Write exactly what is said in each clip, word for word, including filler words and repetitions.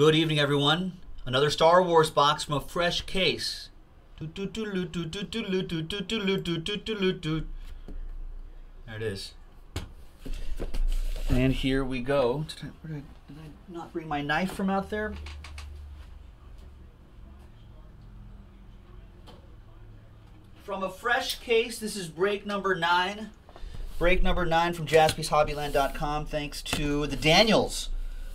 Good evening, everyone. Another Star Wars box from a fresh case. There it is. And here we go. Did I, where did I, did I not bring my knife from out there? From a fresh case, this is break number nine. Break number nine from Jaspys Hobbyland dot com. Thanks to the Daniels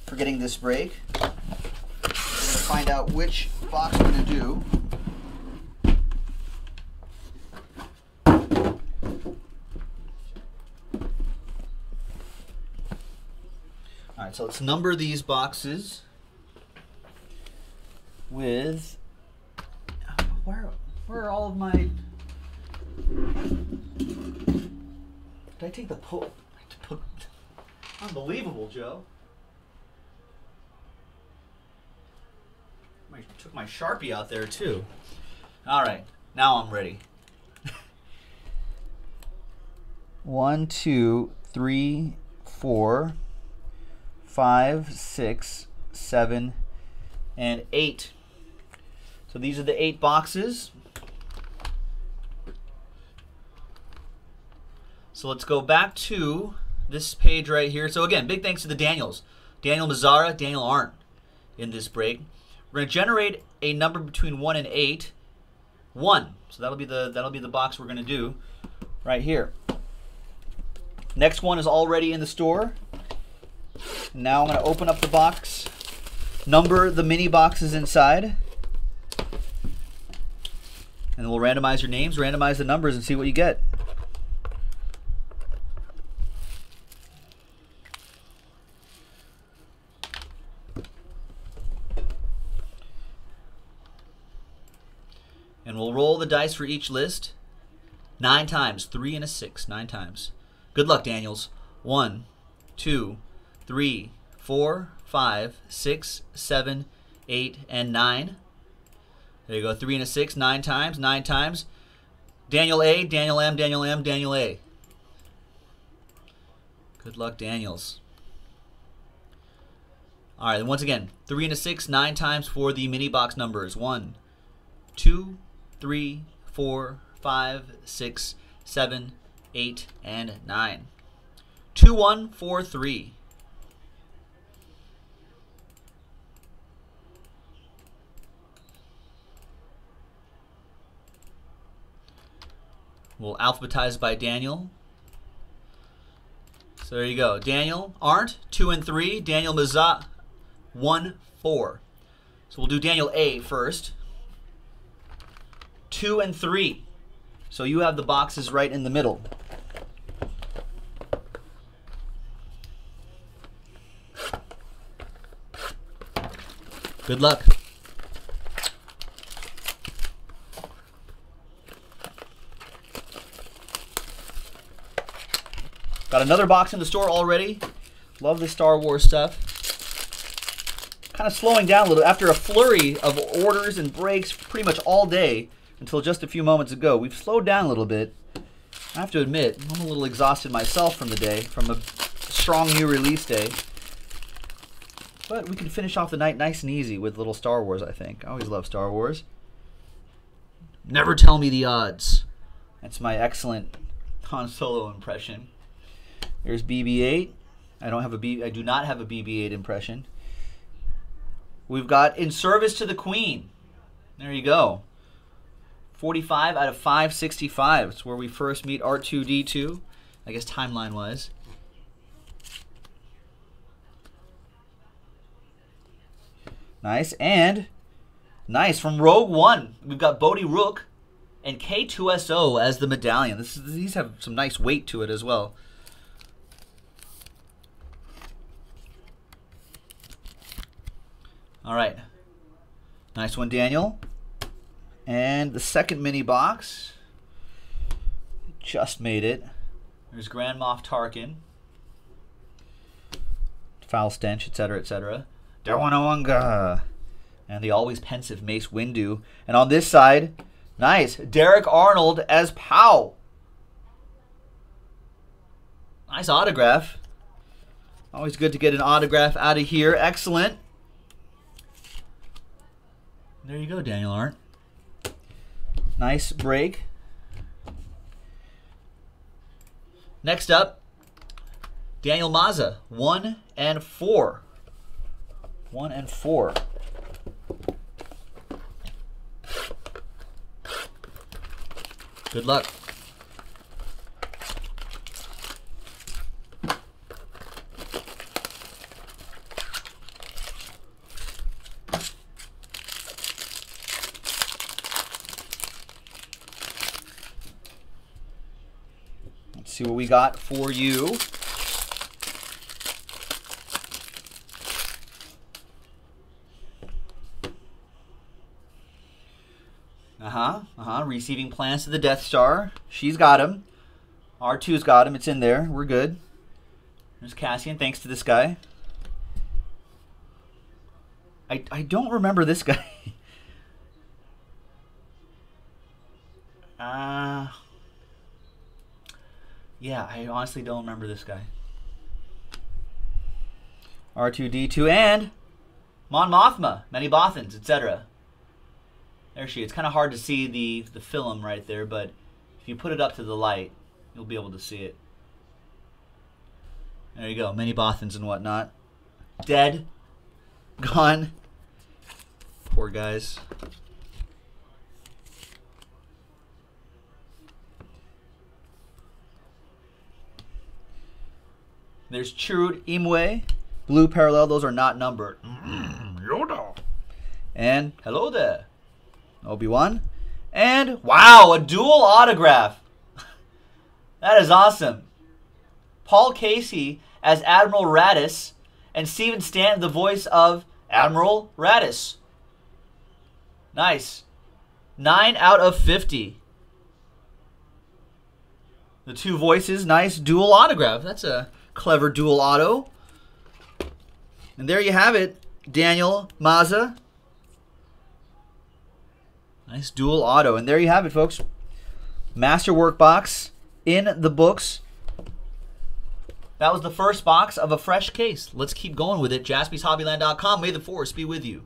for getting this break. I'm going to find out which box we're going to do. All right, so let's number these boxes with, where, where are all of my, did I take the pull? Unbelievable, Joe. I took my Sharpie out there too. All right, now I'm ready. One, two, three, four, five, six, seven, and eight. So these are the eight boxes. So let's go back to this page right here. So again, big thanks to the Daniels. Daniel Mazzara, Daniel Arndt in this break. We're gonna generate a number between one and eight. One. So that'll be the that'll be the box we're gonna do right here. Next one is already in the store. Now I'm gonna open up the box, number the mini boxes inside, and we'll randomize your names, randomize the numbers, and see what you get. And we'll roll the dice for each list nine times. Three and a six. Nine times. Good luck, Daniels. One, two, three, four, five, six, seven, eight, and nine. There you go. Three and a six. Nine times. Nine times. Daniel A, Daniel M, Daniel M, Daniel A. Good luck, Daniels. All right. And once again, three and a six. Nine times for the mini box numbers. One, two, three, four, five, six, seven, eight, and nine. Two, one, four, three. We'll alphabetize by Daniel. So there you go. Daniel Arndt, two and three. Daniel Mazzara, one, four. So we'll do Daniel A first. Two and three. So you have the boxes right in the middle. Good luck. Got another box in the store already. Love the Star Wars stuff. Kind of slowing down a little after a flurry of orders and breaks pretty much all day. Until just a few moments ago. We've slowed down a little bit. I have to admit, I'm a little exhausted myself from the day, from a strong new release day. But we can finish off the night nice and easy with little Star Wars, I think. I always love Star Wars. Never tell me the odds. That's my excellent Han Solo impression. There's B B eight. I don't have a B I do not have a B B eight impression. We've got In Service to the Queen. There you go. forty-five out of five sixty-five. It's where we first meet R two D two, I guess timeline-wise. Nice, and nice from Rogue One. We've got Bodhi Rook and K two S O as the medallion. This is, these have some nice weight to it as well. All right, nice one, Daniel. And the second mini box, just made it. There's Grand Moff Tarkin, foul stench, et cetera, et cetera. Dawanawanga, and the always pensive Mace Windu. And on this side, nice Derek Arnold as Pow. Nice autograph. Always good to get an autograph out of here. Excellent. There you go, Daniel Arndt. Nice break. Next up, Daniel Mazzara, one and four. One and four. Good luck. Let's see what we got for you. Uh-huh, uh-huh. Receiving plans to the Death Star. She's got him. R two's got him. It's in there. We're good. There's Cassian, thanks to this guy. I, I don't remember this guy. uh, yeah, I honestly don't remember this guy. R two D two and Mon Mothma, many Bothans, et cetera. There she is. It's kind of hard to see the, the film right there, but if you put it up to the light, you'll be able to see it. There you go. Many Bothans and whatnot. Dead. Gone. Poor guys. There's Chirrut Imwe. Blue parallel. Those are not numbered. Yoda. And hello there. Obi-Wan, and wow, a dual autograph. That is awesome. Paul Casey as Admiral Raddus, and Steven Stanton, the voice of Admiral Raddus. Nice. nine out of fifty. The two voices, nice dual autograph. That's a clever dual auto. And there you have it, Daniel Mazzara. Nice dual auto. And there you have it, folks. Masterwork box in the books. That was the first box of a fresh case. Let's keep going with it. Jaspys Hobbyland dot com. May the force be with you.